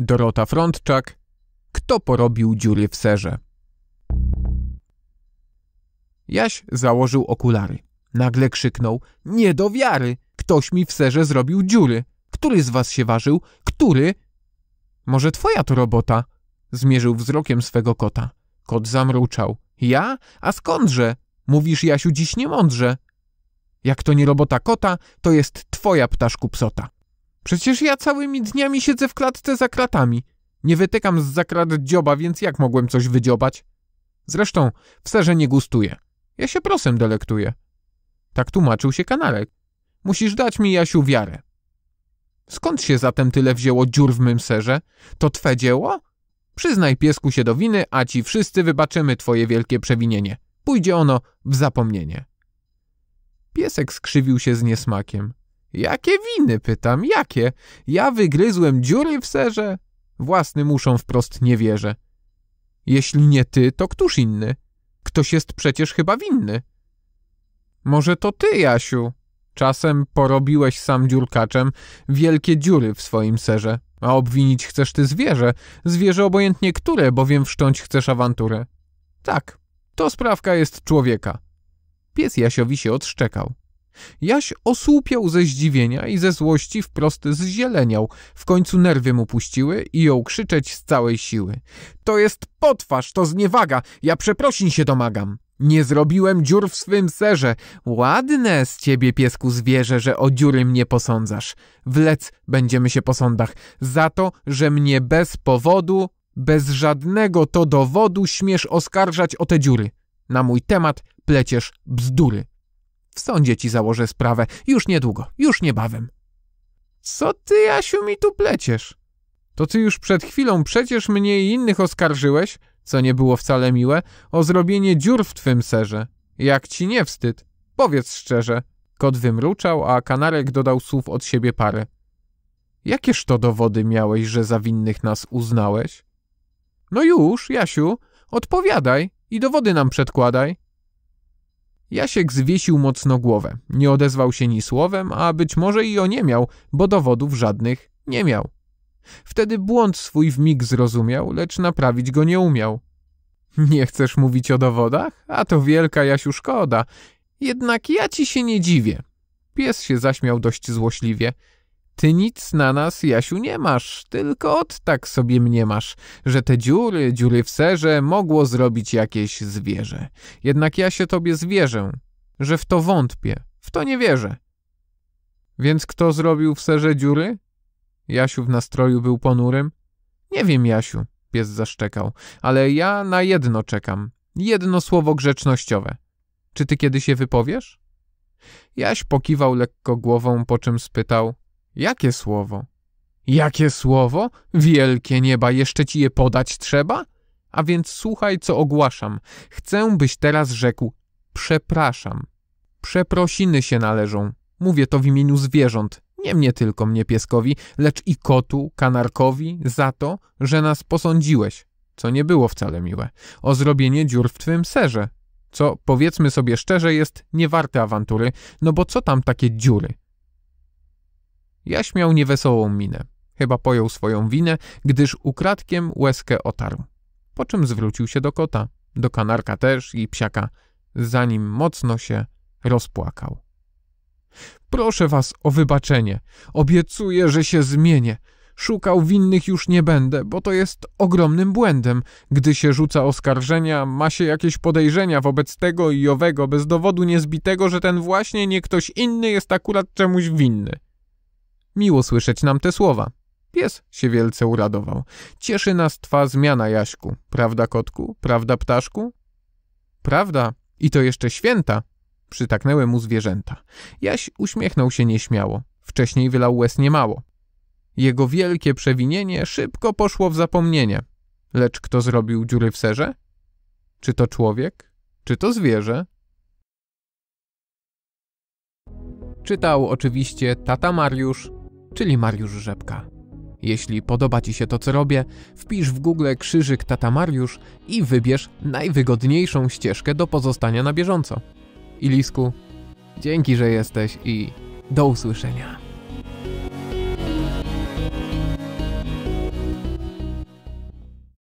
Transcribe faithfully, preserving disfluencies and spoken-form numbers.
Dorota Frątczak. Kto porobił dziury w serze? Jaś założył okulary. Nagle krzyknął: nie do wiary! Ktoś mi w serze zrobił dziury. Który z was się ważył? Który? Może twoja to robota? Zmierzył wzrokiem swego kota. Kot zamruczał. Ja? A skądże? Mówisz, Jasiu, dziś niemądrze. Jak to nie robota kota, to jest twoja, ptaszku psota. Przecież ja całymi dniami siedzę w klatce za kratami. Nie wytykam z zakrat dzioba, więc jak mogłem coś wydziobać? Zresztą w serze nie gustuję. Ja się prosem delektuję. Tak tłumaczył się kanarek. Musisz dać mi, Jasiu, wiarę. Skąd się zatem tyle wzięło dziur w mym serze? To twe dzieło? Przyznaj, piesku, się do winy, a ci wszyscy wybaczymy twoje wielkie przewinienie. Pójdzie ono w zapomnienie. Piesek skrzywił się z niesmakiem. Jakie winy, pytam, jakie? Ja wygryzłem dziury w serze? Własny muszą wprost nie wierzę. Jeśli nie ty, to któż inny? Ktoś jest przecież chyba winny. Może to ty, Jasiu? Czasem porobiłeś sam dziurkaczem wielkie dziury w swoim serze, a obwinić chcesz ty zwierzę, zwierzę obojętnie które, bowiem wszcząć chcesz awanturę. Tak, to sprawka jest człowieka. Pies Jasiowi się odszczekał. Jaś osłupiał ze zdziwienia i ze złości wprost zzieleniał. W końcu nerwy mu puściły i jął krzyczeć z całej siły. To jest potwarz, to zniewaga, ja przeprosin się domagam. Nie zrobiłem dziur w swym serze. Ładne z ciebie, piesku zwierzę, że o dziury mnie posądzasz. Wlec będziemy się po sądach za to, że mnie bez powodu, bez żadnego to dowodu śmiesz oskarżać o te dziury. Na mój temat pleciesz bzdury. W sądzie ci założę sprawę. Już niedługo, już niebawem. Co ty, Jasiu, mi tu pleciesz? To ty już przed chwilą przecież mnie i innych oskarżyłeś, co nie było wcale miłe, o zrobienie dziur w twym serze. Jak ci nie wstyd? Powiedz szczerze. Kot wymruczał, a kanarek dodał słów od siebie parę. Jakież to dowody miałeś, że za winnych nas uznałeś? No już, Jasiu, odpowiadaj i dowody nam przedkładaj. Jasiek zwiesił mocno głowę. Nie odezwał się ni słowem, a być może i oniemiał, bo dowodów żadnych nie miał. Wtedy błąd swój w mig zrozumiał, lecz naprawić go nie umiał. Nie chcesz mówić o dowodach? A to wielka, Jasiu, szkoda. Jednak ja ci się nie dziwię. Pies się zaśmiał dość złośliwie. Ty nic na nas, Jasiu, nie masz, tylko od tak sobie mniemasz, że te dziury, dziury w serze mogło zrobić jakieś zwierzę. Jednak ja się tobie zwierzę, że w to wątpię, w to nie wierzę. Więc kto zrobił w serze dziury? Jasiu w nastroju był ponurym. Nie wiem, Jasiu, pies zaszczekał, ale ja na jedno czekam. Jedno słowo grzecznościowe. Czy ty kiedy się wypowiesz? Jaś pokiwał lekko głową, po czym spytał. Jakie słowo? Jakie słowo? Wielkie nieba, jeszcze ci je podać trzeba? A więc słuchaj, co ogłaszam. Chcę, byś teraz rzekł. Przepraszam. Przeprosiny się należą. Mówię to w imieniu zwierząt. Nie mnie tylko, mnie pieskowi, lecz i kotu, kanarkowi, za to, że nas posądziłeś, co nie było wcale miłe, o zrobienie dziur w twym serze, co, powiedzmy sobie szczerze, jest niewarte awantury, no bo co tam takie dziury? Jaś miał niewesołą minę, chyba pojął swoją winę, gdyż ukradkiem łezkę otarł, po czym zwrócił się do kota, do kanarka też i psiaka, zanim mocno się rozpłakał. Proszę was o wybaczenie. Obiecuję, że się zmienię. Szukał winnych już nie będę, bo to jest ogromnym błędem. Gdy się rzuca oskarżenia, ma się jakieś podejrzenia wobec tego i owego, bez dowodu niezbitego, że ten właśnie nie ktoś inny jest akurat czemuś winny. Miło słyszeć nam te słowa. Pies się wielce uradował. Cieszy nas twa zmiana, Jaśku. Prawda, kotku? Prawda, ptaszku? Prawda. I to jeszcze święta. Przytaknęły mu zwierzęta. Jaś uśmiechnął się nieśmiało. Wcześniej wylał łez niemało. Jego wielkie przewinienie szybko poszło w zapomnienie. Lecz kto zrobił dziury w serze? Czy to człowiek? Czy to zwierzę? Czytał oczywiście Tata Mariusz, czyli Mariusz Rzepka. Jeśli podoba ci się to, co robię, wpisz w Google krzyżyk Tata Mariusz i wybierz najwygodniejszą ścieżkę do pozostania na bieżąco. Ilisku, dzięki, że jesteś i do usłyszenia.